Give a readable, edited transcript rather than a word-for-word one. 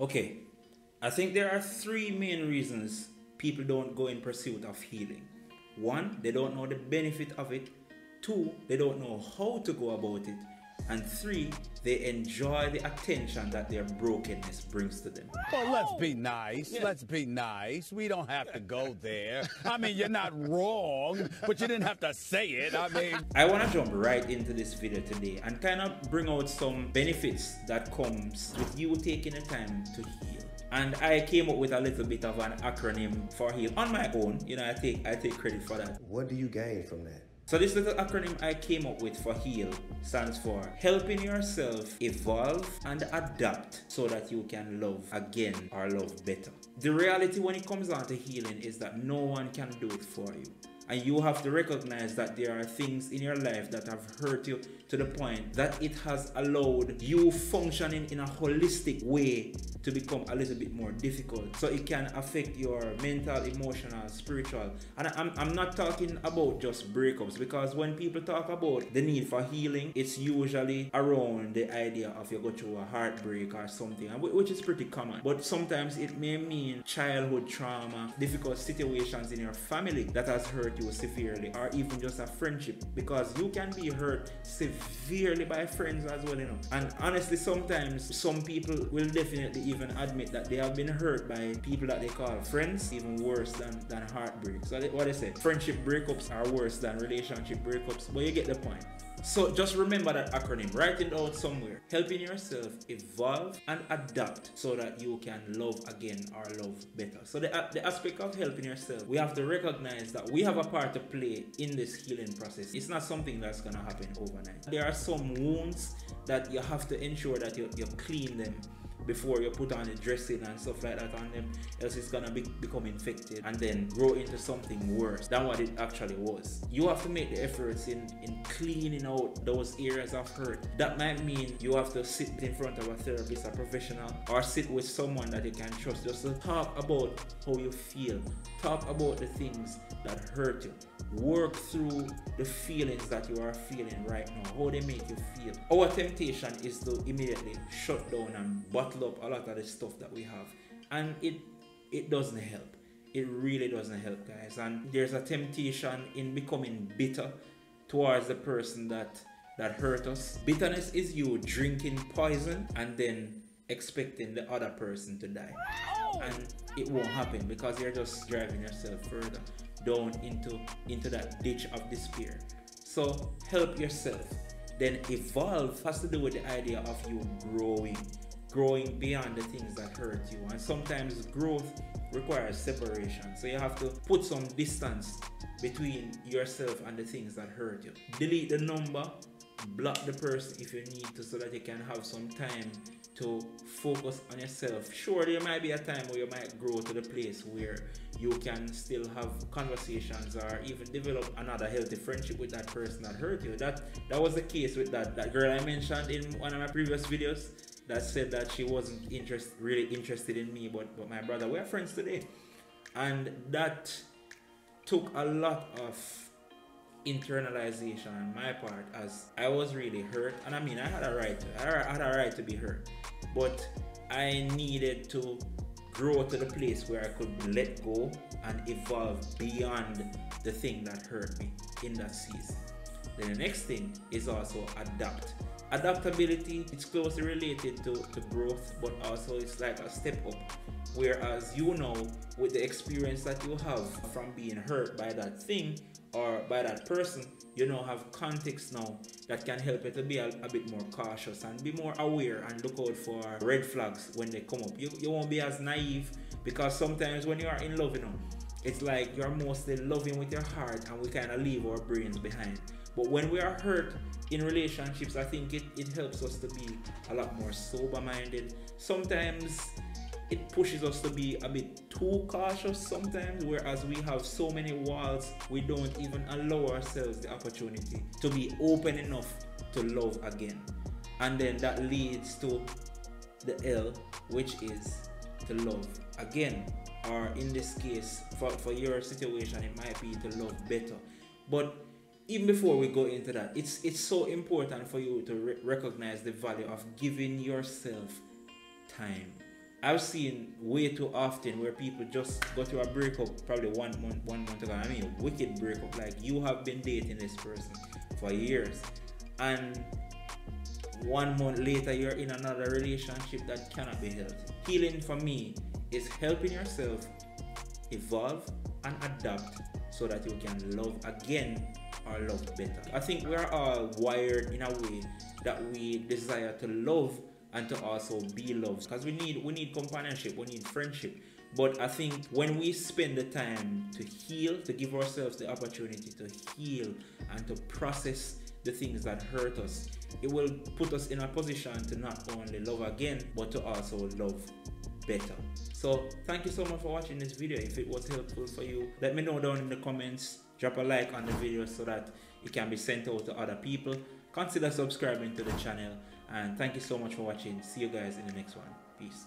Okay, I think there are three main reasons people don't go in pursuit of healing. One, they don't know the benefit of it. Two, they don't know how to go about it. And three, they enjoy the attention that their brokenness brings to them. Well, let's be nice. Yeah. Let's be nice. We don't have to go there. I mean, you're not wrong, but you didn't have to say it. I mean, I want to jump right into this video today and kind of bring out some benefits that comes with you taking the time to heal. And I came up with a little bit of an acronym for heal on my own. You know, I take credit for that. What do you gain from that? So this little acronym I came up with for HEAL stands for helping yourself evolve and adapt so that you can love again or love better. The reality when it comes down to healing is that no one can do it for you. And you have to recognize that there are things in your life that have hurt you to the point that it has allowed you functioning in a holistic way to become a little bit more difficult. So it can affect your mental, emotional, spiritual. And I'm not talking about just breakups, because when people talk about the need for healing, it's usually around the idea of you go through a heartbreak or something, which is pretty common. But sometimes it may mean childhood trauma, difficult situations in your family that has hurt you severely, or even just a friendship, because you can be hurt severely by friends as well, you know. And honestly, sometimes some people will definitely even admit that they have been hurt by people that they call friends, even worse than heartbreak. So what they say, friendship breakups are worse than relationship breakups, but you get the point. So just remember that acronym, write it out somewhere. Helping yourself evolve and adapt so that you can love again or love better. So the aspect of helping yourself, we have to recognize that we have a part to play in this healing process. It's not something that's gonna happen overnight. There are some wounds that you have to ensure that you clean them before you put on the dressing and stuff like that on them, else it's gonna become infected and then grow into something worse than what it actually was. You have to make the efforts in cleaning out those areas of hurt. That might mean you have to sit in front of a therapist, a professional, or sit with someone that you can trust, just to talk about how you feel, talk about the things that hurt you, work through the feelings that you are feeling right now, how they make you feel. Our temptation is to immediately shut down and bottle up a lot of the stuff that we have, and it doesn't help. It really doesn't help, guys. And there's a temptation in becoming bitter towards the person that hurt us. Bitterness is you drinking poison and then expecting the other person to die, and it won't happen because you're just driving yourself further down into that ditch of despair. So help yourself, then evolve has to do with the idea of you growing beyond the things that hurt you. And sometimes growth requires separation, so you have to put some distance between yourself and the things that hurt you. Delete the number, block the person if you need to, so that you can have some time to focus on yourself. Sure, there might be a time where you might grow to the place where you can still have conversations or even develop another healthy friendship with that person that hurt you. That was the case with that girl I mentioned in one of my previous videos that said that she wasn't really interested in me, but my brother, we're friends today. And that took a lot of internalization on my part, as I was really hurt. And I mean, I had a right to be hurt, but I needed to grow to the place where I could let go and evolve beyond the thing that hurt me in that season. Then the next thing is also adapt. Adaptability, it's closely related to growth, but also it's like a step up. Whereas, you know, with the experience that you have from being hurt by that thing or by that person, you now have context now that can help you to be a bit more cautious and be more aware and look out for red flags when they come up. You won't be as naive, because sometimes when you are in love, you know, it's like you're mostly loving with your heart and we kind of leave our brains behind. But when we are hurt in relationships, I think it helps us to be a lot more sober-minded. Sometimes it pushes us to be a bit too cautious sometimes, whereas we have so many walls, we don't even allow ourselves the opportunity to be open enough to love again. And then that leads to the L, which is to love again. Or in this case, for your situation, it might be to love better. But even before we go into that, it's so important for you to recognize the value of giving yourself time. I've seen way too often where people just go through a breakup probably one month ago. I mean, wicked breakup. Like, you have been dating this person for years, and 1 month later you're in another relationship that cannot be healthy. Healing for me is helping yourself evolve and adapt so that you can love again or love better. I think we are all wired in a way that we desire to love and to also be loved, because we need companionship, we need friendship. But I think when we spend the time to heal, to give ourselves the opportunity to heal and to process the things that hurt us, it will put us in a position to not only love again, but to also love better. So thank you so much for watching this video. If it was helpful for you, let me know down in the comments. Drop a like on the video so that it can be sent out to other people. Consider subscribing to the channel, and thank you so much for watching. See you guys in the next one. Peace.